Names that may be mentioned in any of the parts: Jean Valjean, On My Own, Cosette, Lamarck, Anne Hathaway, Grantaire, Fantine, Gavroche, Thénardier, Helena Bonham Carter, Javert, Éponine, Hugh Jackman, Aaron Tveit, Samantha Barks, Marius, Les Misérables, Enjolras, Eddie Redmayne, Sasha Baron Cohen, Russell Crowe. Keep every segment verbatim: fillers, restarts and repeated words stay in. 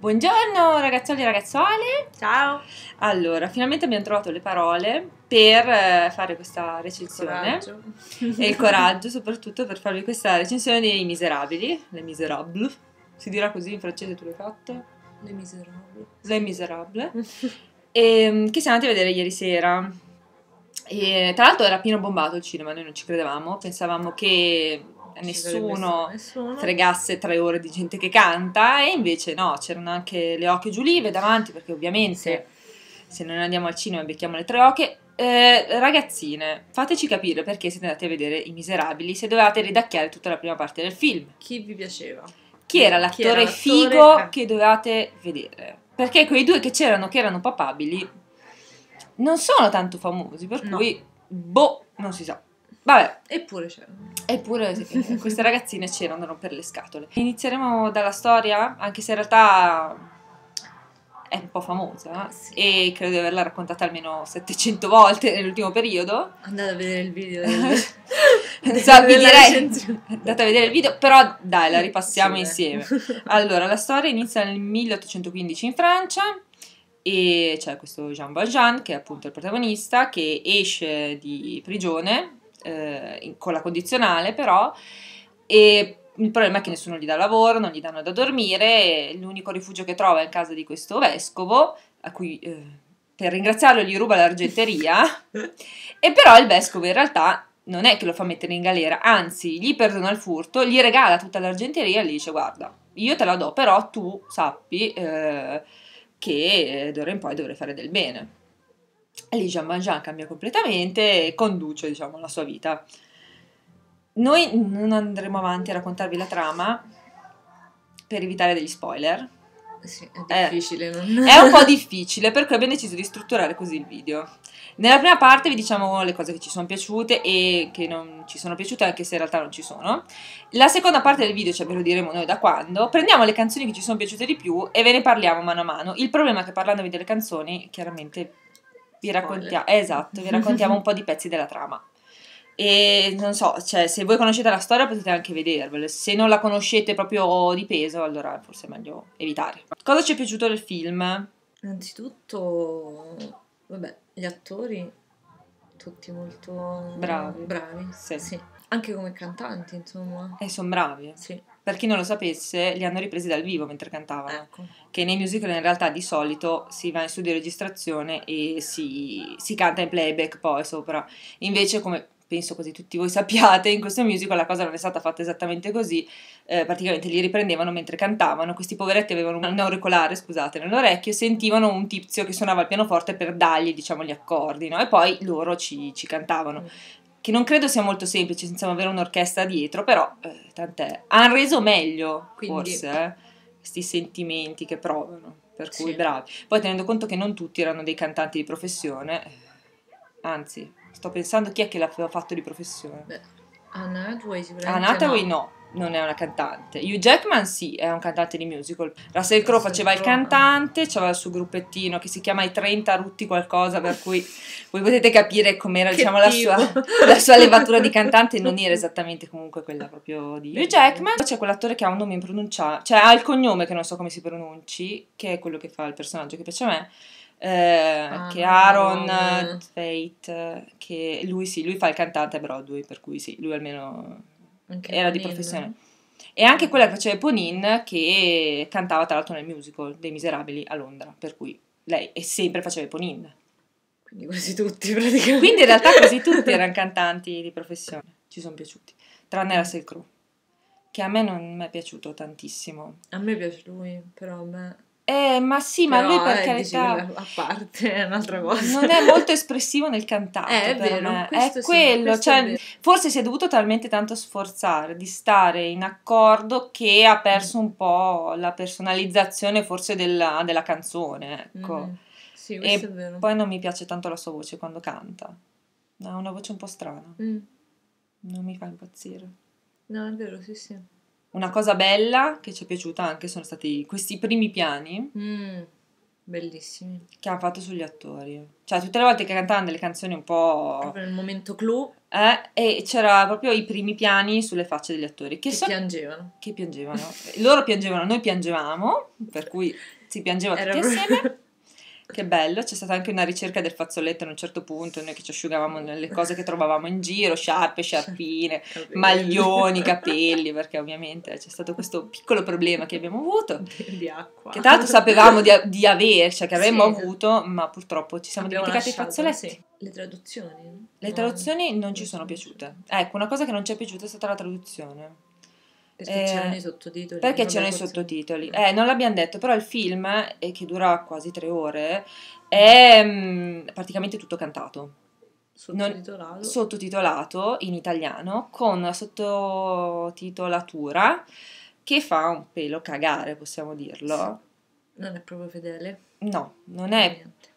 Buongiorno ragazzoli e ragazzuole. Ciao. Allora, finalmente abbiamo trovato le parole per fare questa recensione. Il e il coraggio soprattutto per farvi questa recensione dei Miserabili. Les Misérables. Si dirà così in francese, tu l'hai fatta? Les Misérables. Les Misérables. E, che siamo andati a vedere ieri sera. E, tra l'altro era pieno bombato il cinema, noi non ci credevamo. Pensavamo che... Nessuno, nessuno fregasse tre ore di gente che canta, e invece no, c'erano anche le oche giulive davanti, perché ovviamente sì. Se non andiamo al cinema becchiamo le tre oche. Eh, ragazzine, fateci capire perché siete andate a vedere I Miserabili se dovevate ridacchiare tutta la prima parte del film. Chi vi piaceva? Chi era l'attore figo eh. che dovevate vedere? Perché quei due che c'erano, che erano papabili, non sono tanto famosi, per no. cui boh, non si sa. Vabbè, eppure c'erano. Eppure sì, queste ragazzine c'erano da rompere le scatole. Inizieremo dalla storia, anche se in realtà è un po' famosa sì. e credo di averla raccontata almeno settecento volte nell'ultimo periodo. Andate a vedere il video. Del... so, vi direi, andate a vedere il video, però dai, la ripassiamo sì, insieme. Beh. Allora, la storia inizia nel milleottocentoquindici in Francia. E c'è questo Jean Valjean, che è appunto il protagonista, che esce di prigione. Eh, in, con la condizionale però, e il problema è che nessuno gli dà lavoro, non gli danno da dormire, l'unico rifugio che trova è in casa di questo vescovo a cui eh, per ringraziarlo gli ruba l'argenteria e però il vescovo in realtà non è che lo fa mettere in galera, anzi gli perdona il furto, gli regala tutta l'argenteria e gli dice: guarda, io te la do, però tu sappi eh, che d'ora in poi dovrei fare del bene. E lì Jean Valjean cambia completamente e conduce, diciamo, la sua vita. Noi non andremo avanti a raccontarvi la trama per evitare degli spoiler. Sì, è difficile. Eh, non... È un po' difficile, per cui abbiamo deciso di strutturare così il video. Nella prima parte vi diciamo le cose che ci sono piaciute e che non ci sono piaciute, anche se in realtà non ci sono. La seconda parte del video, cioè ve lo diremo noi da quando, prendiamo le canzoni che ci sono piaciute di più e ve ne parliamo mano a mano. Il problema è che parlandovi delle canzoni, chiaramente... Vi raccontiamo, eh, esatto, vi raccontiamo un po' di pezzi della trama. E non so, cioè, se voi conoscete la storia potete anche vedervela. Se non la conoscete proprio di peso, allora forse è meglio evitare. Cosa ci è piaciuto del film? Innanzitutto, vabbè, gli attori tutti molto bravi, bravi. Sì. Sì. Anche come cantanti, insomma. E eh, sono bravi. Sì. Per chi non lo sapesse, li hanno ripresi dal vivo mentre cantavano, ecco. Che nei musical in realtà di solito si va in studio di registrazione e si, si canta in playback poi sopra. Invece, come penso quasi tutti voi sappiate, in questo musical la cosa non è stata fatta esattamente così, eh, praticamente li riprendevano mentre cantavano, questi poveretti avevano un auricolare, scusate, nell'orecchio, sentivano un tizio che suonava il pianoforte per dargli, diciamo, gli accordi, no? E poi loro ci, ci cantavano. Che non credo sia molto semplice senza avere un'orchestra dietro, però eh, tant'è. Hanno reso meglio, quindi, forse, eh, questi sentimenti che provano, per cui sì. bravi. Poi tenendo conto che non tutti erano dei cantanti di professione, eh, anzi, sto pensando chi è che l'aveva fatto di professione. Beh, Anne Hathaway sicuramente. Anne Hathaway no. no, non è una cantante. Hugh Jackman sì, è un cantante di musical. Russell Crowe faceva il cantante, c'aveva il suo gruppettino che si chiama i trenta Rutti qualcosa, per cui... Voi potete capire com'era, diciamo, la sua, la sua levatura di cantante, non era esattamente comunque quella proprio di Hugh Jackman. C'è quell'attore che ha un nome impronunciabile, cioè ha il cognome che non so come si pronunci, che è quello che fa il personaggio che piace a me, eh, ah, che è Aaron Tveit, che lui sì, lui fa il cantante a Broadway, per cui sì, lui almeno anche era Éponine. Di professione. E anche quella che faceva Éponine, che cantava tra l'altro nel musical dei Miserabili a Londra, per cui lei è sempre faceva Éponine. Quindi quasi tutti praticamente. Quindi in realtà quasi tutti erano cantanti di professione, ci sono piaciuti, tranne Russell Crowe, che a me non mi è piaciuto tantissimo. A me piace lui, però a me... Eh, ma sì, però, ma lui per eh, carità... A parte, è un'altra cosa. Non è molto espressivo nel cantante, eh, è per vero, me. È sì, quello, cioè, è vero. Forse si è dovuto talmente tanto sforzare di stare in accordo che ha perso mm. un po' la personalizzazione forse della, della canzone, ecco. Mm. Sì, e vero. Poi non mi piace tanto la sua voce quando canta, ha una voce un po' strana, mm. non mi fa impazzire. No, è vero, sì sì. Una cosa bella che ci è piaciuta anche sono stati questi primi piani, mm. bellissimi che hanno fatto sugli attori, cioè tutte le volte che cantavano delle canzoni un po' proprio nel momento clou, eh, e c'era proprio i primi piani sulle facce degli attori che, che so... piangevano che piangevano loro piangevano, noi piangevamo, per cui si piangeva tutti assieme. Che bello, c'è stata anche una ricerca del fazzoletto a un certo punto, noi che ci asciugavamo le cose che trovavamo in giro, sciarpe, sciarpine, capelli, maglioni, capelli, perché ovviamente c'è stato questo piccolo problema che abbiamo avuto, di acqua, che tra l'altro sapevamo di, di averci, cioè che avremmo sì, avuto, ma purtroppo ci siamo dimenticati i fazzoletti. Sì. Le traduzioni? Le traduzioni non ci sono piaciute, ecco, una cosa che non ci è piaciuta è stata la traduzione. Perché eh, c'erano i sottotitoli. Perché c'erano i sottotitoli. Eh, non l'abbiamo detto, però il film, eh, che dura quasi tre ore, è mh, praticamente tutto cantato. Sottotitolato. Non, sottotitolato in italiano, con una sottotitolatura che fa un pelo cagare, possiamo dirlo. Non è proprio fedele. No, non è niente.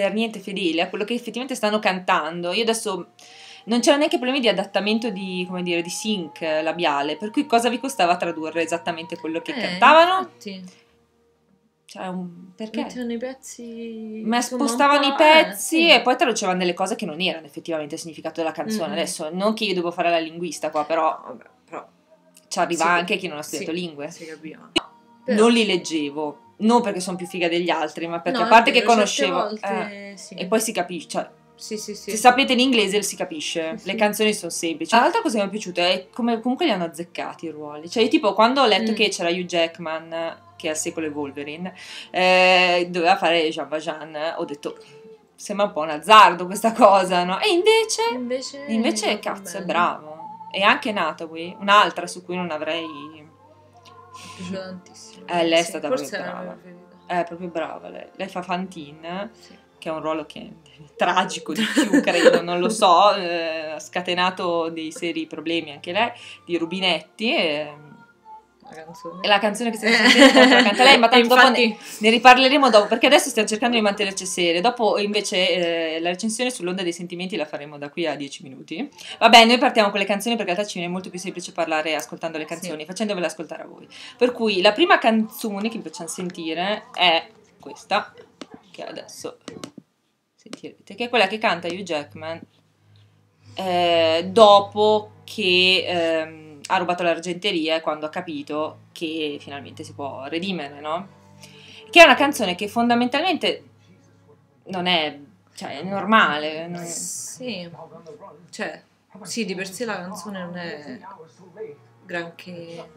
Per niente fedele a quello che effettivamente stanno cantando. Io adesso... Non c'erano neanche problemi di adattamento di, come dire, di sync labiale, per cui cosa vi costava tradurre esattamente quello che eh, cantavano? Infatti. Cioè, un, perché? Mettevano i pezzi... Ma spostavano i pezzi eh, sì. E poi traducevano delle cose che non erano effettivamente il significato della canzone. Mm. Adesso, non che io devo fare la linguista qua, però, vabbè, però ci arriva sì, anche chi non ha studiato sì, lingue. Si capiva. Però, non li leggevo, non perché sono più figa degli altri, ma perché no, a parte che conoscevo... Volte, eh, sì. E poi si capisce... Cioè, sì, sì, sì. Se sapete l'inglese si capisce, sì, le canzoni sono semplici. L'altra cosa che mi è piaciuta è come comunque li hanno azzeccati i ruoli. Cioè, io tipo quando ho letto mm. che c'era Hugh Jackman, che è al secolo e Wolverine, eh, doveva fare Jean Valjean, ho detto sembra un po' un azzardo questa cosa, no? E invece, invece, invece cazzo, bello. È bravo. E anche Hathaway, un'altra su cui non avrei... Mi piaciuta tantissimo. Eh, lei è sì, stata proprio brava. È proprio brava lei. Lei fa Fantine. Sì. Che è un ruolo che è tragico di più, credo, non lo so, eh, ha scatenato dei seri problemi anche lei, di rubinetti, e la canzone, e la canzone che stiamo sentendo la canta lei, ma tanto infatti... dopo ne, ne riparleremo dopo, perché adesso stiamo cercando di mantenerci serie, dopo invece eh, la recensione sull'onda dei sentimenti la faremo da qui a dieci minuti. Vabbè, noi partiamo con le canzoni perché in realtà ci viene molto più semplice parlare ascoltando le canzoni, sì, facendovele ascoltare a voi. Per cui la prima canzone che vi facciamo sentire è questa. Adesso sentirete che è quella che canta Hugh Jackman eh, dopo che ehm, ha rubato l'argenteria e quando ha capito che finalmente si può redimere, no? Che è una canzone che fondamentalmente non è, cioè, è normale, non è... Sì, cioè, sì, di per sé la canzone non è granché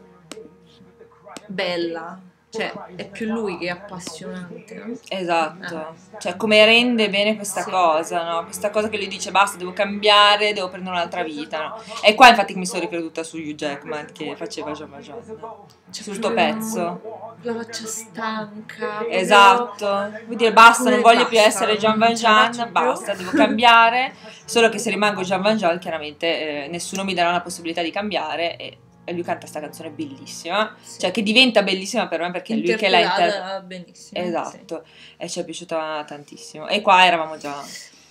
bella. Cioè, è più lui che è appassionante, no? Esatto, ah. Cioè come rende bene questa sì, cosa, no? Questa cosa che lui dice basta, devo cambiare, devo prendere un'altra vita, no? E qua infatti mi sono ricreduta su Hugh Jackman che faceva Jean Valjean, no? Cioè, sul tuo pezzo la faccia stanca, esatto, vuol dire basta, non voglio basta, più essere Jean Valjean, basta, devo cambiare, solo che se rimango Jean Valjean chiaramente eh, nessuno mi darà una possibilità di cambiare e e lui canta questa canzone bellissima, sì, cioè che diventa bellissima per me perché è lui che l'ha interpretata benissimo, esatto, sì, e ci è piaciuta tantissimo e qua eravamo già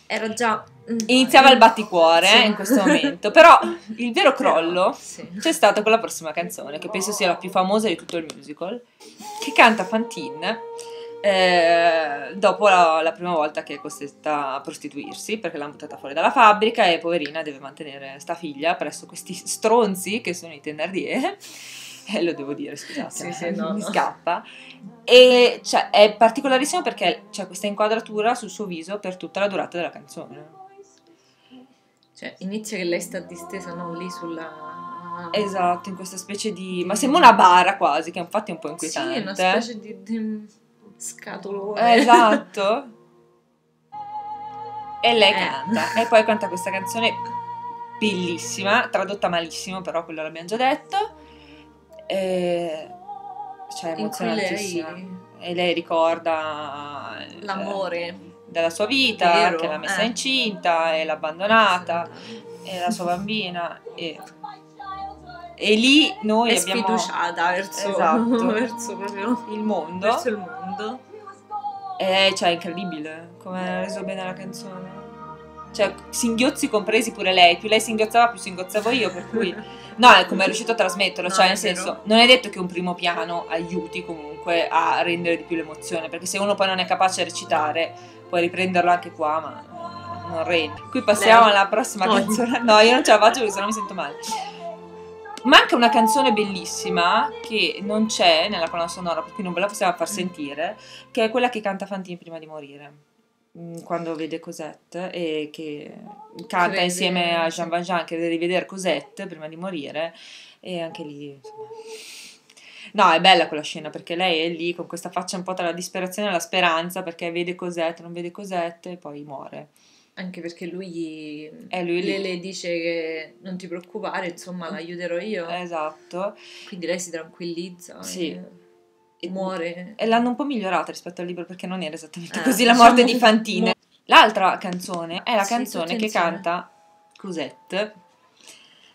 era già iniziava il batticuore sì, eh, in questo momento, però il vero crollo sì, c'è stato con la prossima canzone che penso sia la più famosa di tutto il musical che canta Fantine eh, dopo la, la prima volta che è costretta a prostituirsi perché l'hanno buttata fuori dalla fabbrica e poverina deve mantenere sta figlia presso questi stronzi che sono i Thénardier eh, lo devo dire scusate sì, sì, no, mi no, scappa e cioè, è particolarissimo perché c'è questa inquadratura sul suo viso per tutta la durata della canzone, cioè inizia che lei sta distesa no, lì sulla... esatto, in questa specie di ma sembra una bara quasi che infatti è un po' inquietante, sì, è una specie di, di... scatolone, esatto, e lei eh. canta e poi canta questa canzone bellissima tradotta malissimo però quello l'abbiamo già detto e... cioè emozionantissima lei... e lei ricorda l'amore della sua vita, vero, che l'ha messa eh. incinta e l'ha abbandonata e la sua bambina e... E lì noi è abbiamo... sfiduciata verso, esatto, verso proprio il mondo. Verso il mondo. E cioè, è incredibile come ha reso bene la canzone. cioè singhiozzi compresi pure lei, più lei singhiozzava più singhiozzavo io, per cui no, è come è riuscito a trasmetterlo, no, cioè nel senso vero. Non è detto che un primo piano aiuti comunque a rendere di più l'emozione, perché se uno poi non è capace a recitare puoi riprenderlo anche qua, ma non rendi. Qui passiamo lei. alla prossima no. canzone, no io non ce la faccio perché sennò mi sento male. Manca una canzone bellissima che non c'è nella colonna sonora, per cui non ve la possiamo far sentire, che è quella che canta Fantine prima di morire, quando vede Cosette, e che canta Crede... insieme a Jean Valjean, che deve rivedere Cosette prima di morire, e anche lì insomma. No, è bella quella scena, perché lei è lì con questa faccia un po' tra la disperazione e la speranza, perché vede Cosette, non vede Cosette e poi muore. Anche perché lui, eh, lui le, le dice che non ti preoccupare, insomma, l'aiuterò io. Esatto. Quindi lei si tranquillizza. Sì. E... E muore. E l'hanno un po' migliorata rispetto al libro, perché non era esattamente eh, così la morte di Fantine. L'altra canzone è la sì, canzone che canta Cosette,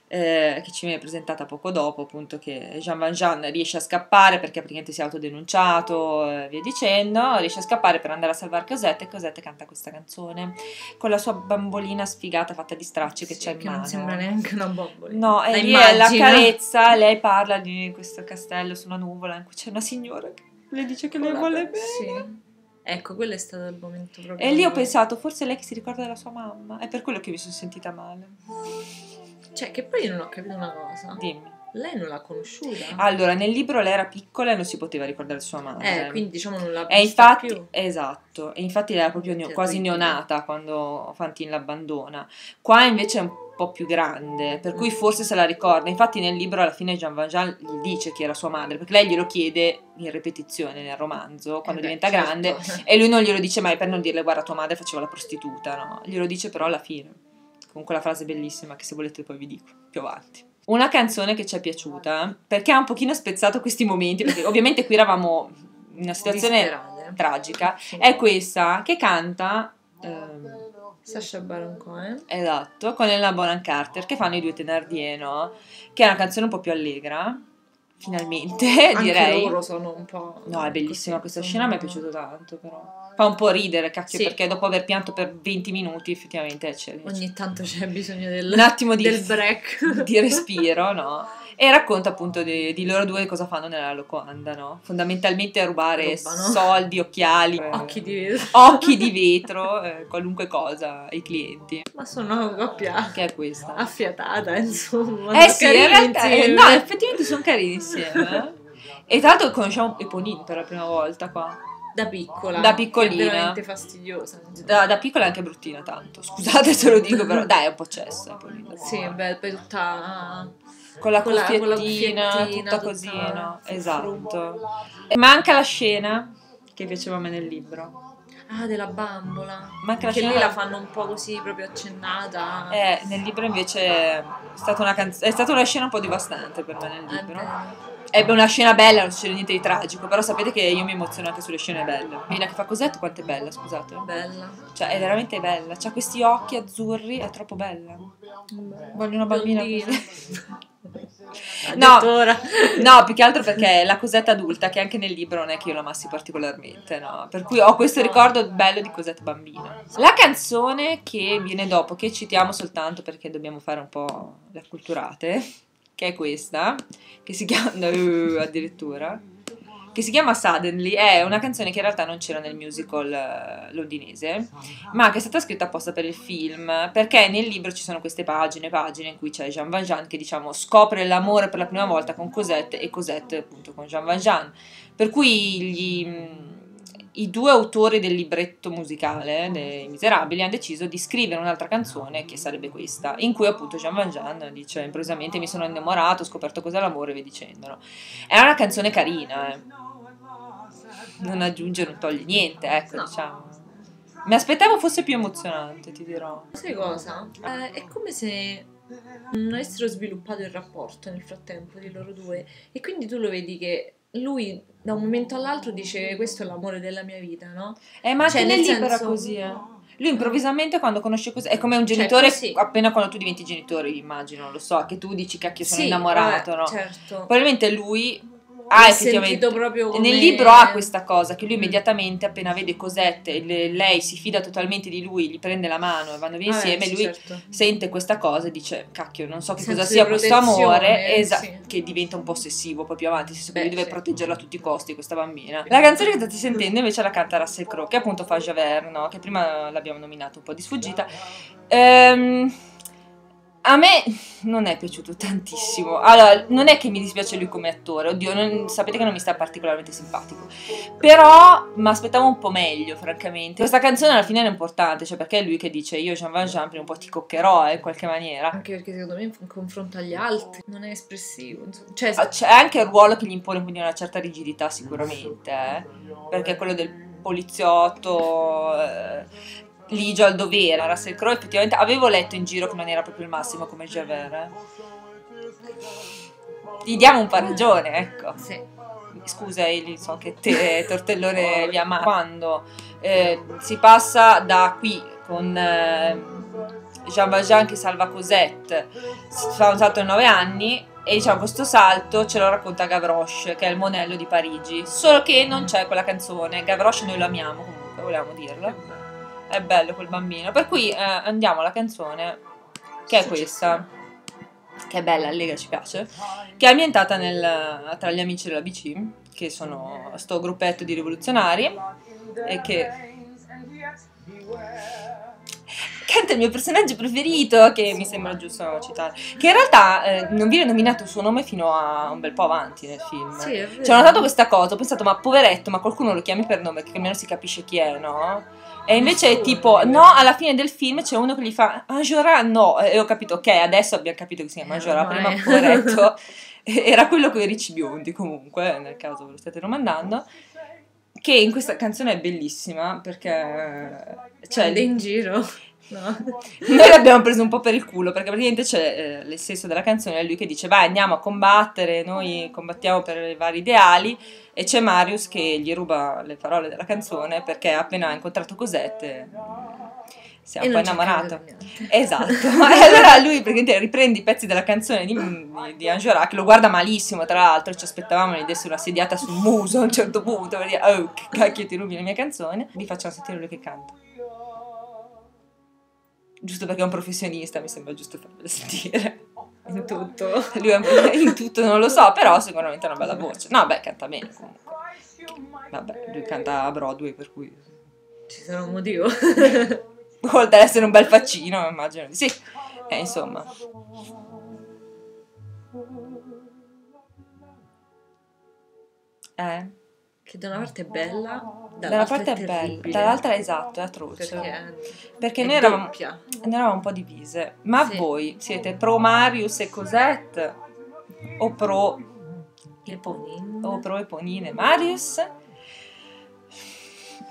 eh, che ci viene presentata poco dopo, appunto, che Jean Valjean riesce a scappare perché praticamente si è autodenunciato e eh, via dicendo, riesce a scappare per andare a salvare Cosette, e Cosette canta questa canzone con la sua bambolina sfigata fatta di stracci che sì, c'è in mano. Non sembra neanche una bambolina. No, e lì è la carezza, lei parla di questo castello su una nuvola in cui c'è una signora che le dice che le vuole bene. Sì. Ecco, quello è stato il momento proprio. E lì ho pensato, forse lei che si ricorda della sua mamma, è per quello che mi sono sentita male. Cioè, che poi io non ho capito una cosa. Dimmi. Lei non l'ha conosciuta? Allora, nel libro lei era piccola e non si poteva ricordare sua madre. Eh, quindi diciamo non l'ha vista più. Esatto, e infatti lei era proprio neo, quasi neonata quando Fantine l'abbandona. Qua invece è un po' più grande, per cui forse se la ricorda. Infatti nel libro alla fine Jean Valjean gli dice chi era sua madre, perché lei glielo chiede in ripetizione nel romanzo, quando eh beh, diventa certo. grande, e lui non glielo dice mai per non dirle guarda tua madre faceva la prostituta, no? Glielo dice però alla fine, con quella frase bellissima che se volete poi vi dico più avanti. Una canzone che ci è piaciuta, perché ha un pochino spezzato questi momenti, perché ovviamente qui eravamo in una situazione disperate. tragica, sì. È questa che canta ehm, Sasha Baron Cohen, esatto, con Helena Bonham Carter, che fanno i due Thénardier, no? Che è una canzone un po' più allegra, finalmente, anche direi. Anche loro sono un po'... No, è bellissima questa scena, mi è piaciuto tanto però. Fa un po' ridere, cacchio, sì. Perché dopo aver pianto per venti minuti effettivamente c'è, ogni tanto c'è bisogno del, un attimo di, del break di respiro, no? E racconta appunto di, di loro due cosa fanno nella locanda, no? Fondamentalmente a rubare Ruba, no? soldi, occhiali, occhi di vetro, occhi di vetro eh, qualunque cosa ai clienti. Ma sono una coppia che è questa affiatata, insomma. Eh sì, in realtà, eh, no, effettivamente sono carini insieme. E tra l'altro conosciamo Éponine per la prima volta qua. Da piccola, da piccolina, è veramente fastidiosa. Da, da piccola è anche bruttina tanto, scusate se lo dico, però dai è un po' cessa. Sì, beh, poi tutta con la cuffiettina, tutta così, no? Esatto. E manca la scena che piaceva a me nel libro. Ah, della bambola. Manca la scena. Che lì la fanno un po' così, proprio accennata. Eh, nel libro invece è stata una, canz- è stata una scena un po' devastante per me nel libro. Eh, Ebbe una scena bella, non c'è niente di tragico, però sapete che io mi emoziono anche sulle scene belle. Vina che fa Cosette, quanto è bella, scusate. Bella. Cioè, è veramente bella. C'ha questi occhi azzurri, è troppo bella. Voglio una bambina così. No, no, più che altro perché la Cosette adulta, che anche nel libro non è che io la amassi particolarmente, no? Per cui ho questo ricordo bello di Cosette bambina. La canzone che viene dopo, che citiamo soltanto perché dobbiamo fare un po' le acculturate, che è questa, che si chiama uh, addirittura che si chiama Suddenly, è una canzone che in realtà non c'era nel musical uh, londinese, ma che è stata scritta apposta per il film, perché nel libro ci sono queste pagine pagine in cui c'è Jean Valjean che, diciamo, scopre l'amore per la prima volta con Cosette, e Cosette appunto con Jean Valjean, per cui gli, i due autori del libretto musicale dei Miserabili hanno deciso di scrivere un'altra canzone che sarebbe questa, in cui appunto Jean Valjean dice improvvisamente mi sono innamorato, ho scoperto cos'è l'amore e via dicendolo. È una canzone carina, eh. Non aggiunge, non toglie niente, ecco, no. Diciamo, mi aspettavo fosse più emozionante, ti dirò. Sai cosa? Eh, è come se non avessero sviluppato il rapporto nel frattempo di loro due, e quindi tu lo vedi che lui da un momento all'altro dice questo è l'amore della mia vita, no? Eh, ma cioè, nel libro era così, eh. Lui improvvisamente quando conosce così, è come un genitore, cioè, appena quando tu diventi genitore, immagino, lo so, che tu dici cacchio sono sì, innamorato, eh, no? Certo. Probabilmente lui ah, effettivamente proprio come... nel libro ha questa cosa che lui immediatamente appena vede Cosette, le, lei si fida totalmente di lui, gli prende la mano e vanno via ah, insieme, sì, lui certo. sente questa cosa e dice cacchio, non so che senso cosa sia questo amore, esa- sì. che diventa un po' ossessivo poi più avanti, nel senso che lui deve sì. proteggerla a tutti i costi questa bambina. La canzone che state sentendo invece è la canta Russell Crowe, che appunto fa Javert, no? Che prima l'abbiamo nominato un po' di sfuggita. ehm A me non è piaciuto tantissimo. Allora, non è che mi dispiace lui come attore, oddio, non, sapete che non mi sta particolarmente simpatico, però mi aspettavo un po' meglio, francamente. Questa canzone alla fine è importante, cioè perché è lui che dice io Jean Valjean prima un po' ti coccherò, eh, in qualche maniera. Anche perché secondo me in confronto agli altri non è espressivo, insomma. Cioè, se... C'è anche il ruolo che gli impone quindi una certa rigidità sicuramente, eh, perché è quello del poliziotto... Eh, ligio al dovere. Russell Crowe effettivamente avevo letto in giro che non era proprio il massimo come Javert, eh. Gli diamo un po' ragione, ecco. Sì. Scusa, Eli, so che te Tortellone li ama. Quando eh, si passa da qui con eh, Jean Valjean che salva Cosette, si fa un salto di nove anni e diciamo questo salto ce lo racconta Gavroche, che è il monello di Parigi, solo che non c'è quella canzone. Gavroche noi lo amiamo comunque, volevamo dirlo. È bello quel bambino. Per cui eh, andiamo alla canzone, che è questa, che è bella, allegra, ci piace, che è ambientata nel, tra gli amici della B C, che sono sto gruppetto di rivoluzionari, e che canta il mio personaggio preferito, che mi sembra giusto citare, che in realtà eh, non viene nominato il suo nome fino a un bel po' avanti nel film. Sì, è vero. Cioè, ho notato questa cosa, ho pensato ma poveretto, ma qualcuno lo chiami per nome, che almeno si capisce chi è, no? E invece è tipo, no, alla fine del film c'è uno che gli fa Enjolras, no, e ho capito, ok, adesso abbiamo capito che si chiama Enjolras, prima poveretto, era quello con i ricci biondi comunque, nel caso ve lo state domandando, che in questa canzone è bellissima perché... Cioè, in giro... No. Noi l'abbiamo preso un po' per il culo perché praticamente c'è eh, l'essenso della canzone, è lui che dice vai andiamo a combattere, noi combattiamo per i vari ideali, e c'è Marius che gli ruba le parole della canzone perché appena ha incontrato Cosette si è un po' innamorato, esatto. E allora lui praticamente riprende i pezzi della canzone di, di Enjolras, che lo guarda malissimo tra l'altro, ci aspettavamo gli desse una sediata sul muso a un certo punto per dire oh che cacchio ti rubi la mia canzone. Vi facciamo sentire lui che canta, giusto perché è un professionista, mi sembra giusto farvelo sentire. In tutto. Lui è un... in tutto non lo so, però sicuramente ha una bella voce. No, beh, canta bene comunque. Vabbè, lui canta a Broadway, per cui... Ci sarà un motivo. Oltre ad essere un bel faccino, immagino di sì. Eh, insomma. Eh? Che da una parte è bella... Dall'altra parte è bella, dall'altra esatto, è atroce. Perché, Perché è noi, eravamo, noi eravamo un po' divise. Ma sì. Voi siete pro Marius e Cosette o pro Éponine? O pro Éponine Marius?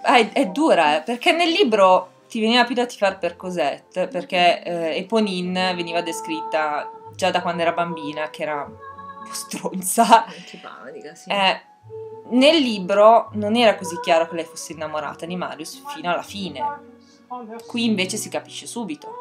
Ah, è, è dura, eh, perché nel libro ti veniva più da tifar per Cosette, perché eh, Éponine veniva descritta già da quando era bambina, che era un po' stronza. Antipatica, sì. Eh, Nel libro non era così chiaro che lei fosse innamorata di Marius fino alla fine. Qui invece si capisce subito.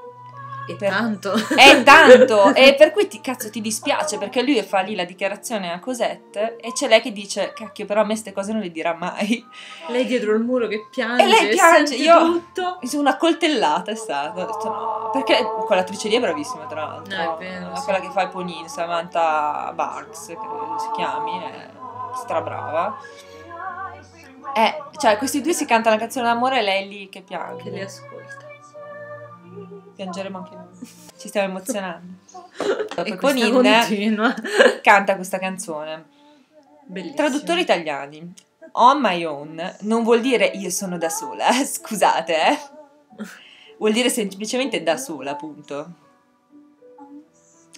E per... tanto. E tanto. E per cui ti cazzo ti dispiace, perché lui fa lì la dichiarazione a Cosette e c'è lei che dice cacchio, però a me ste cose non le dirà mai. Lei dietro il muro che piange. E lei piange. Io tutto. Mi sono una coltellata è stata. Ho detto no. Perché quell'attrice lì è bravissima tra l'altro. No, è vero, no? Sì. Quella che fa Éponine, Samantha Barks, che si chiami. È... strabrava. Eh, cioè questi due si cantano la canzone d'amore e lei è lì che piange. Che li ascolta. Piangeremo anche noi. Ci stiamo emozionando. E Éponine canta questa canzone. Bellissimo. Traduttori italiani. On My Own non vuol dire io sono da sola, scusate, eh. Vuol dire semplicemente da sola, punto.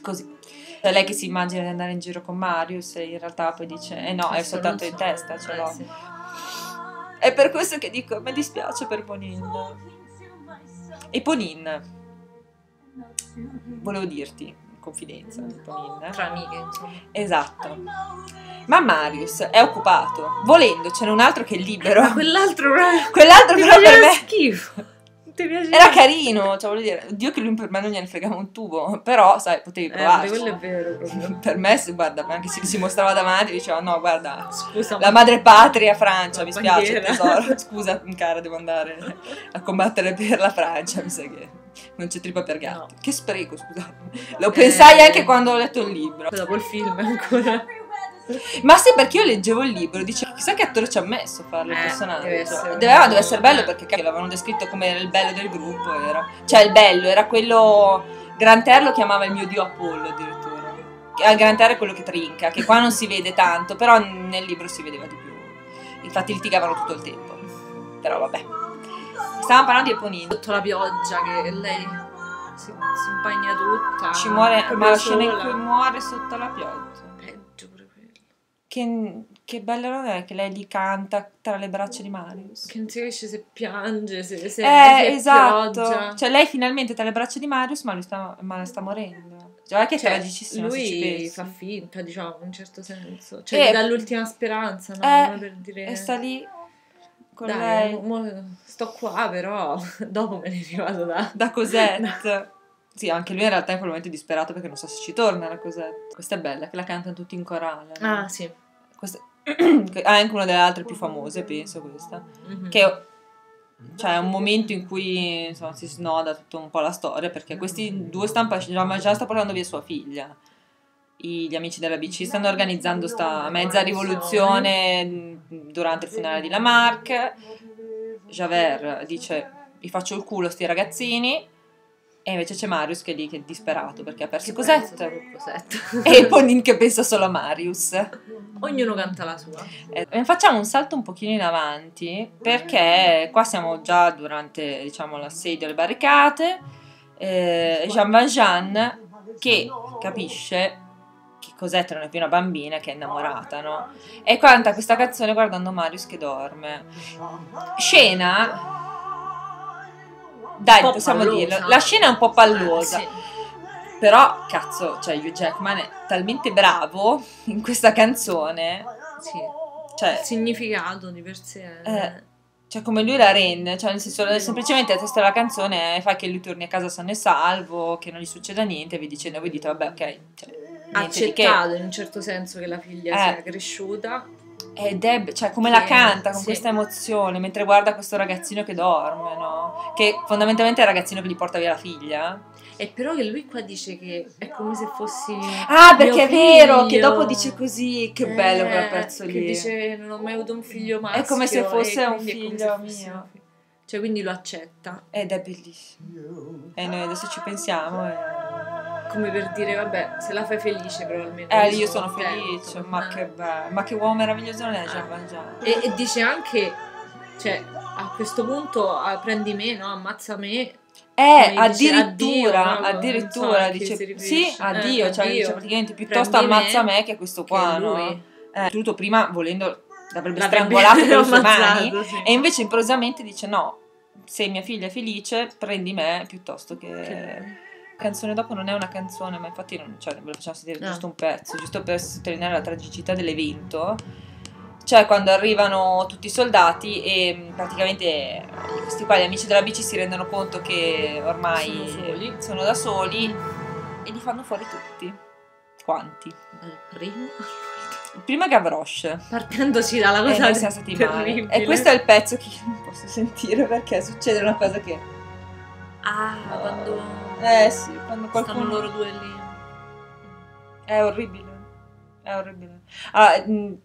Così. È lei che si immagina di andare in giro con Marius e in realtà poi dice eh no, questo è soltanto so. in testa ce l'ho. Eh, sì. È per questo che dico mi dispiace per Éponine. Éponine, volevo dirti in confidenza, Éponine, tra amiche insomma. Esatto, ma Marius è occupato, volendo ce n'è un altro che è libero, ma quell'altro, quell'altro però per me schifo. Ti piaceva? Era carino, cioè voglio dire, oddio che lui per me non gliene fregava un tubo, però sai, potevi provarci. Eh, quello è vero. Proprio. Per me, guarda, anche se si mostrava davanti diceva no, guarda, scusa, la madre patria Francia, mi spiace tesoro, scusa cara, devo andare a combattere per la Francia, mi sa che... Non c'è trippa per gatti. No. Che spreco, scusate. Lo eh... pensai anche quando ho letto il libro. Dopo il film ancora. Ma sì, perché io leggevo il libro, dicevo, chissà che attore ci ha messo a farlo il eh, personaggio. Deve essere, cioè, doveva, doveva essere bello perché cacchio, l'avevano descritto come il bello del gruppo. Era. Cioè il bello, era quello... Grantaire lo chiamava il mio dio Apollo addirittura. Grantaire è quello che trinca, che qua non si vede tanto, però nel libro si vedeva di più. Infatti litigavano tutto il tempo. Però vabbè. Stavamo parlando di Éponine. Sotto la pioggia che lei si, si impagna tutta. Ci muore, ma la scena in cui muore sotto la pioggia. Peggio pure quello. Che, che bello non è che lei gli canta tra le braccia di Marius. Che non si riesce se piange, se, se, eh, se esatto. Pioggia. Cioè lei finalmente tra le braccia di Marius, ma, lui sta, ma sta morendo. Già che cioè, è tragicissimo. Lui ci fa finta, diciamo, in un certo senso. Cioè eh, dall'ultima speranza, no? Eh, per dire... E sta lì... Con Dai, lei. Mo, mo, sto qua però dopo me ne è arrivato da, da Cosette. No. Sì, anche lui in realtà in quel momento è disperato perché non sa so se ci torna la Cosette. Questa è bella, che la cantano tutti in corale. Ah, no? Sì. Questa... ah, è anche una delle altre più famose, penso, questa. Mm-hmm. Che cioè, è un momento in cui insomma, si snoda tutta un po' la storia perché questi due stampa... Jean Valjean sta portando via sua figlia. I, gli amici della B C stanno organizzando sta mezza rivoluzione durante il funerale di Lamarck. Javert dice vi faccio il culo a sti ragazzini e invece c'è Marius che è lì che è disperato perché ha perso Cosette. Cosette e Éponine che pensa solo a Marius. Ognuno canta la sua. Eh, facciamo un salto un pochino in avanti perché qua siamo già durante diciamo l'assedio alle barricate. eh, Jean Valjean che capisce Cosette non è più una bambina che è innamorata, no? E canta questa canzone guardando Marius che dorme. Scena dai, possiamo pallosa. Dirlo, la scena è un po' pallosa, eh, sì. Però cazzo, cioè Hugh Jackman è talmente bravo in questa canzone, sì. Cioè, il significato di per sé è... eh, cioè come lui la rende, cioè nel senso semplicemente la testa della canzone fa che lui torni a casa sano e salvo, che non gli succeda niente, e vi dicendo voi dite vabbè ok, cioè, accettato che... in un certo senso che la figlia eh. sia cresciuta ed è cioè come la canta con sì. questa emozione mentre guarda questo ragazzino che dorme, no? Che fondamentalmente è il ragazzino che gli porta via la figlia. E però che lui qua dice che è come se fossi ah perché è vero figlio. Che dopo dice così che eh, bello quel pezzo lì che dice non ho mai avuto un figlio maschio è come se fosse un figlio mio, cioè quindi lo accetta ed è bellissimo e noi adesso ci pensiamo e... come per dire, vabbè, se la fai felice probabilmente. Eh, io sono felice, tempo, ma, che bello, ma che uomo meraviglioso non è Jean Valjean. E, e dice anche, cioè, a questo punto ah, prendi me, no, ammazza me. Eh, addirittura, addio, addirittura, so dice, sì, addio, eh, cioè addio. Dice praticamente piuttosto prendi ammazza me, me che questo qua, che no? Eh, tutto prima, volendo, l'avrebbe strangolato con le sue mani, sì. E invece improvvisamente dice, no, se mia figlia è felice, prendi me piuttosto che... che... Canzone dopo non è una canzone, ma infatti non, cioè, ve lo facciamo sentire no. Giusto un pezzo, giusto per sottolineare la tragicità dell'evento. Cioè quando arrivano tutti i soldati e praticamente questi qua, gli amici della bici, si rendono conto che ormai sono, soli. sono da soli e li fanno fuori tutti. Quanti? Dal primo. Il primo è Gavroche. Partendoci dalla cosa eh, terribile. E questo è il pezzo che io non posso sentire perché succede una cosa che... Ah, uh, quando... Eh sì, quando qualcuno... Stanno loro due lì. È orribile. È orribile. Allora, il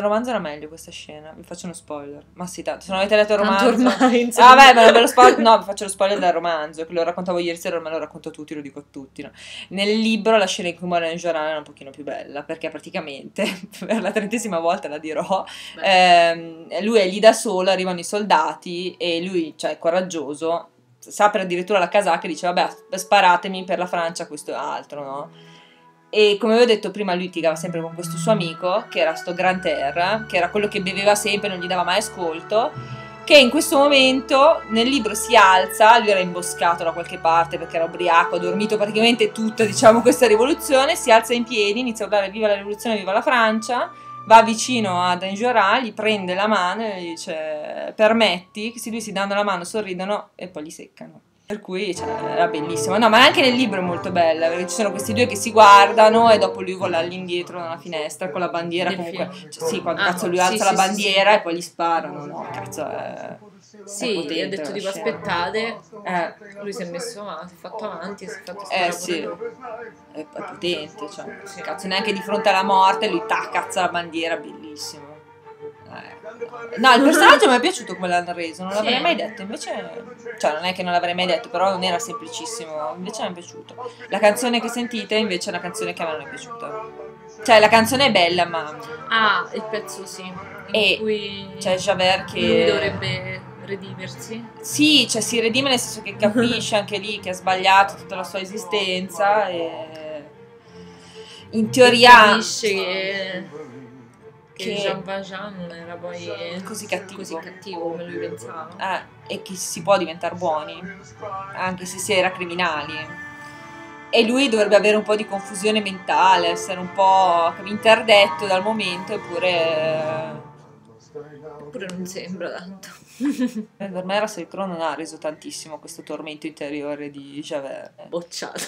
romanzo era meglio questa scena. Vi faccio uno spoiler. Ma sì, tanto. Se non avete letto il romanzo... Ormai, insomma. Ah vabbè, ma non ve lo spoiler... No, vi faccio lo spoiler del romanzo. Che lo raccontavo ieri sera, ormai lo racconto tutti, lo dico a tutti, no? Nel libro la scena in cui muore Enjolras era un pochino più bella. Perché praticamente, per la trentesima volta la dirò, ehm, lui è lì da solo, arrivano i soldati e lui, cioè, è coraggioso... sa per addirittura la casacca e dice vabbè sparatemi per la Francia questo e altro, no? E come vi ho detto prima lui litigava sempre con questo suo amico che era sto Grantaire, che era quello che beveva sempre, non gli dava mai ascolto, che in questo momento nel libro si alza, lui era imboscato da qualche parte perché era ubriaco, ha dormito praticamente tutta diciamo questa rivoluzione, si alza in piedi, inizia a urlare viva la rivoluzione, viva la Francia va vicino ad Enjolras, gli prende la mano e gli dice permetti, che lui si danno la mano, sorridono e poi li seccano. Per cui cioè, era bellissimo. No, ma anche nel libro è molto bella, perché ci sono questi due che si guardano e dopo lui vola all'indietro da una finestra con la bandiera. Del comunque, cioè, sì, quando ah, cazzo lui sì, alza sì, la bandiera sì, e poi gli sparano. No, cazzo è... Sì, potente, gli ha detto tipo scena. Aspettate, eh. Lui si è messo avanti, si è fatto avanti e si è fatto sparare. Eh sì, è, è potente, cioè, sì. Cazzo, neanche di fronte alla morte lui tac, cazza la bandiera, bellissimo. Eh. No, il personaggio mi è piaciuto come l'hanno reso, non l'avrei sì. mai detto, invece, cioè non è che non l'avrei mai detto, però non era semplicissimo, invece mi è piaciuto. La canzone che sentite invece è una canzone che a me non è piaciuta. Cioè la canzone è bella ma... Ah, il pezzo sì, in e cui c'è Javert che... Lui dovrebbe... redimersi? Sì, cioè si redime nel senso che capisce anche lì che ha sbagliato tutta la sua esistenza e in teoria capisce che, che, che Jean Valjean non era poi così cattivo, così cattivo come lui pensava eh, e che si può diventare buoni anche se si era criminali e lui dovrebbe avere un po' di confusione mentale, essere un po' interdetto dal momento eppure... Eppure non sembra tanto. Per me Russell Crowe non ha reso tantissimo questo tormento interiore di Javert. Bocciato.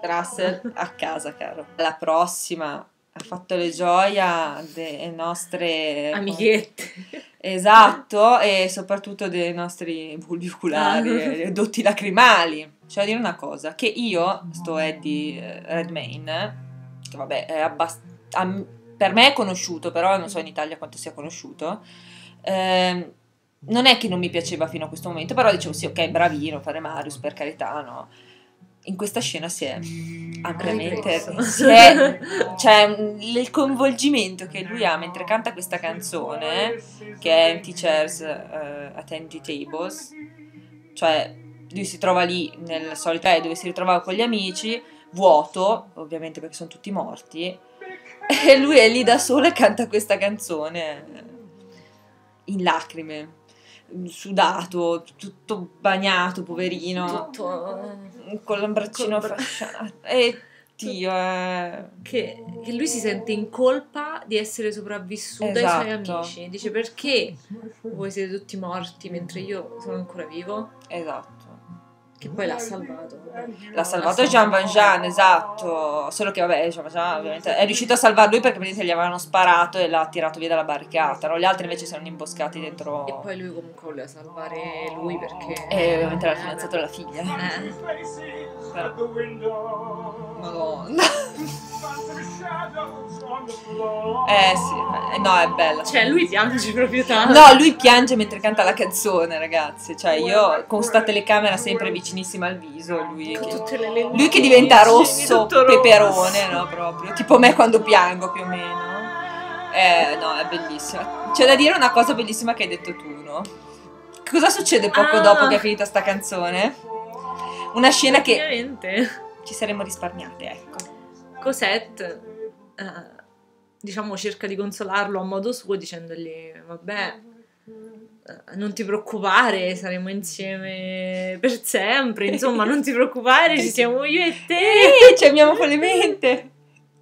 Russell a casa, caro. La prossima ha fatto le gioia delle nostre amichette. Esatto, e soprattutto dei nostri bulbi oculari, dotti lacrimali. C'è da dire una cosa, che io, sto Eddie Redmayne, che vabbè è abbastanza... Per me è conosciuto, però non so in Italia quanto sia conosciuto. Eh, non è che non mi piaceva fino a questo momento, però dicevo sì, ok, bravino, fare Marius, per carità, no. In questa scena si è ampiamente... Si è, cioè, il coinvolgimento che lui ha mentre canta questa canzone, che è Empty Chairs uh, at Empty Tables, cioè lui si trova lì nel solito eh, dove si ritrovava con gli amici, vuoto, ovviamente perché sono tutti morti, e lui è lì da solo e canta questa canzone in lacrime, sudato, tutto bagnato, poverino, tutto con l'ombraccino fasciato. E Dio, eh. che, che lui si sente in colpa di essere sopravvissuto esatto. ai suoi amici. Dice perché voi siete tutti morti mentre io sono ancora vivo? Esatto. Che poi l'ha salvato. L'ha salvato Jean Valjean, esatto. Solo che vabbè, Jean Valjean ovviamente è riuscito a salvarlo lui perché praticamente gli avevano sparato e l'ha tirato via dalla barricata. No? Gli altri invece si erano imboscati dentro. E poi lui comunque voleva salvare lui perché... E ovviamente l'ha fidanzato della figlia. Eh. Madonna. Eh sì, no è bella. Cioè lui piange proprio tanto. No, lui piange mentre canta la canzone, ragazzi. Cioè io con sta telecamera sempre vicinissima al viso, lui che, le lui che diventa rosso, peperone, rosso. No proprio, tipo me quando piango più o meno. Eh no, è bellissima. C'è da dire una cosa bellissima che hai detto tu, no? Cosa succede poco ah. dopo che è finita sta canzone? Una scena che ci saremmo risparmiate, ecco. Cosette eh, diciamo cerca di consolarlo a modo suo dicendogli vabbè eh, non ti preoccupare saremo insieme per sempre insomma non ti preoccupare ci siamo io e te ci amiamo follemente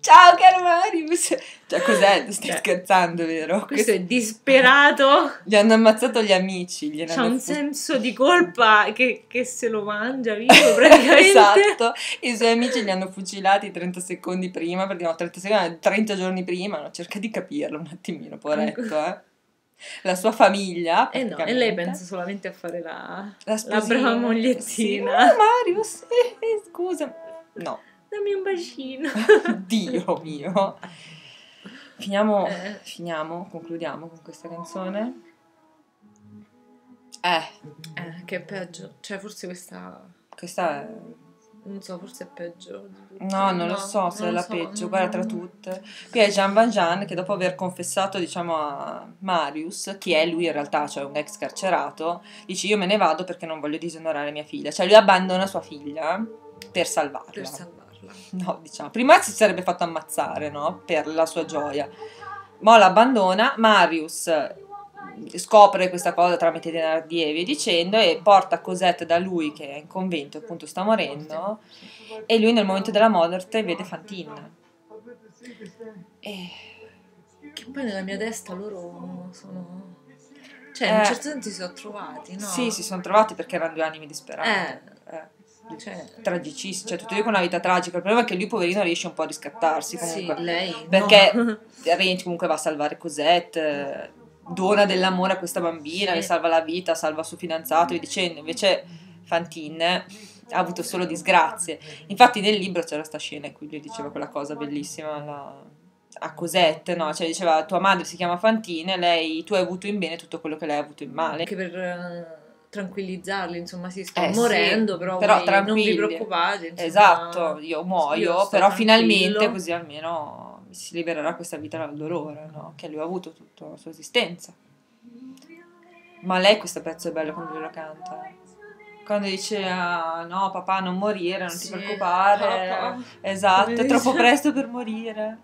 ciao caro Marius cioè cos'è stai cioè, scherzando vero questo è disperato gli hanno ammazzato gli amici gli c'ha un senso di colpa che, che se lo mangia vivo praticamente esatto i suoi amici li hanno fucilati trenta secondi prima perché no trenta secondi trenta giorni prima no? Cerca di capirlo un attimino poveretto eh la sua famiglia eh no, e lei pensa solamente a fare la la, la brava mogliettina sì, no, Marius eh, scusa no dammi un bacino Dio mio finiamo, eh. finiamo concludiamo con questa canzone eh. eh che è peggio cioè forse questa questa è non so forse è peggio no non no, lo so se è la so. peggio guarda tra tutte qui è Jean Valjean che dopo aver confessato diciamo a Marius chi è lui in realtà cioè un ex carcerato dice io me ne vado perché non voglio disonorare mia figlia cioè lui abbandona sua figlia per salvarla per salvarla no diciamo prima si sarebbe fatto ammazzare no per la sua gioia ma l'abbandona Marius scopre questa cosa tramite Thénardier e via dicendo e porta Cosette da lui che è in convento appunto sta morendo e lui nel momento della morte vede Fantine e Che poi nella mia testa loro sono... Cioè, eh, in un certo senso si sono trovati, no? Sì, si sono trovati perché erano due anime disperate. Eh, eh. Cioè, tragicissimi. Cioè, tutti e due con una vita tragica. Il problema è che lui, poverino, riesce un po' a riscattarsi comunque. Sì, lei perché no. Renzi comunque va a salvare Cosette, dona dell'amore a questa bambina, sì, le salva la vita, salva il suo fidanzato, e dicendo, invece Fantine ha avuto solo disgrazie. Infatti nel libro c'era sta scena in cui lui diceva quella cosa bellissima, la... a Cosette, no? Cioè diceva, tua madre si chiama Fantine, lei, tu hai avuto in bene tutto quello che lei ha avuto in male. Anche per uh, tranquillizzarli, insomma, si sta eh, morendo, sì, però, però voi, non vi preoccupate. Insomma, esatto, io muoio, io però tranquillo. Finalmente così almeno si libererà questa vita dal dolore, no? Che lui ha avuto tutta la sua esistenza. Ma lei questo pezzo è bello quando lui lo canta. Quando dice, ah, no papà non morire, non sì, ti preoccupare, papà. Esatto, come è troppo dice? Presto per morire.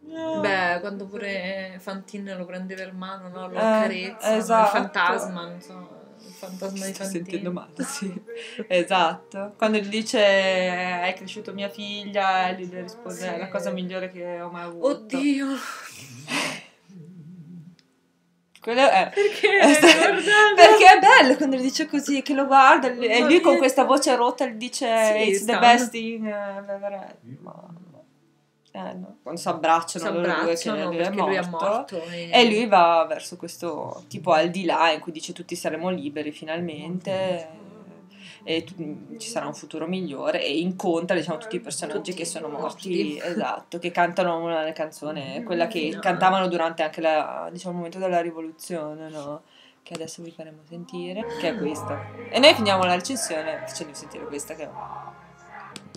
No. Beh, quando pure Fantine lo prende per mano, no? Lo accarezza, eh, esatto. Il fantasma, non so, il fantasma di Fantine. Sto sentendo male, sì. Esatto. Quando gli dice hai cresciuto mia figlia, e gli risponde sì, è la cosa migliore che ho mai avuto. Oddio. Quello è, perché? È sta, perché è bello quando gli dice così, che lo guarda non e lui con questa voce rotta gli dice sì, it's stanno. The best thing ever. Ma... Eh, no. Quando si abbracciano, loro due, che lui è morto, lui è morto e... e lui va verso questo tipo al di là in cui dice tutti saremo liberi finalmente e tu, ci sarà un futuro migliore, e incontra diciamo tutti i personaggi tutti che sono morti, morti, esatto, che cantano una canzone, quella che no. cantavano durante anche la, diciamo, il momento della rivoluzione, no? Che adesso vi faremo sentire, che è questa, e noi finiamo la recensione facendovi sentire questa, che è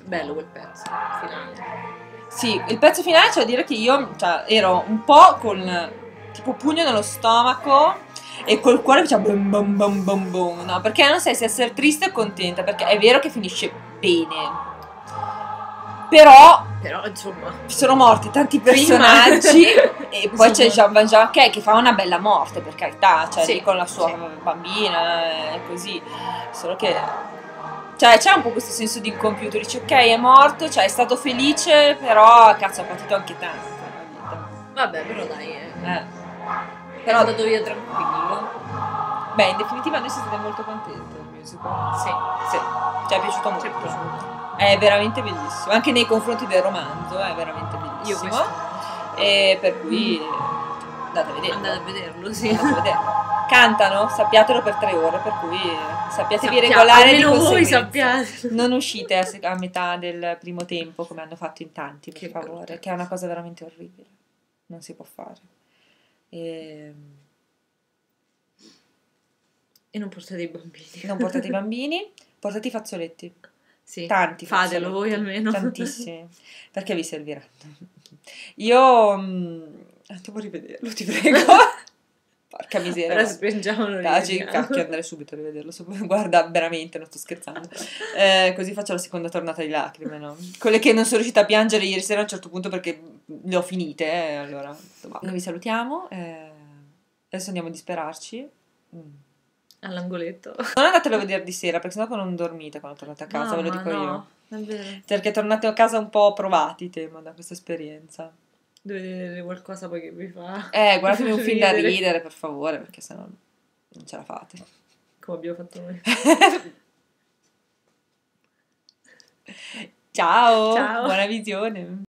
bello quel pezzo finale. Sì, il pezzo finale c'è da dire che io cioè, ero un po' con tipo pugno nello stomaco e col cuore che faceva bum bum bum bum bum, no? Perché non sai se essere triste o contenta, perché è vero che finisce bene, però, però insomma sono morti tanti personaggi e poi c'è Jean Valjean che, che fa una bella morte, per carità, cioè sì, lì con la sua sì. bambina e così, solo che... Cioè c'è un po' questo senso di incompiuto, dici ok è morto, cioè è stato felice, però cazzo ha patito anche tanto. Vabbè però dai, eh. eh. Però è andato via tranquillo. Beh in definitiva noi siamo stati molto contenti del musical. Sì. Sì, ci è piaciuto molto. Ci è piaciuto. È veramente bellissimo, anche nei confronti del romanzo è veramente bellissimo. Io e per cui mm. andate a vederlo. Andate a vederlo, sì. Andate a vederlo. Cantano, sappiatelo per tre ore, per cui sappiatevi Sappia, regolare di conseguenza. Voi sappiate. Non uscite a, a metà del primo tempo come hanno fatto in tanti, per che favore, brutta. Che è una cosa veramente orribile. Non si può fare. E, e non portate i bambini. Non portate i bambini, portate i fazzoletti. Sì, tanti. Fatelo fazzoletti, voi almeno. Tantissimi, perché vi serviranno. Io mh, devo rivederlo, ti prego. Porca miseria. Ora spingiamolo. Taci, cacchio, andare subito a rivederlo. Guarda, veramente, non sto scherzando. Eh, così faccio la seconda tornata di lacrime, no? Quelle che non sono riuscita a piangere ieri sera a un certo punto perché le ho finite. Eh, allora, noi vi salutiamo. Eh, adesso andiamo a disperarci. Mm. All'angoletto. Non andatelo a vedere di sera, perché sennò non dormite quando tornate a casa, no, ve lo dico no, io. È vero. Perché tornate a casa un po' provati, temo, da questa esperienza. Dovete vedere qualcosa poi che vi fa. Eh, guardatemi un film da ridere, per favore, perché sennò non ce la fate. Come abbiamo fatto noi. Ciao, ciao, buona visione.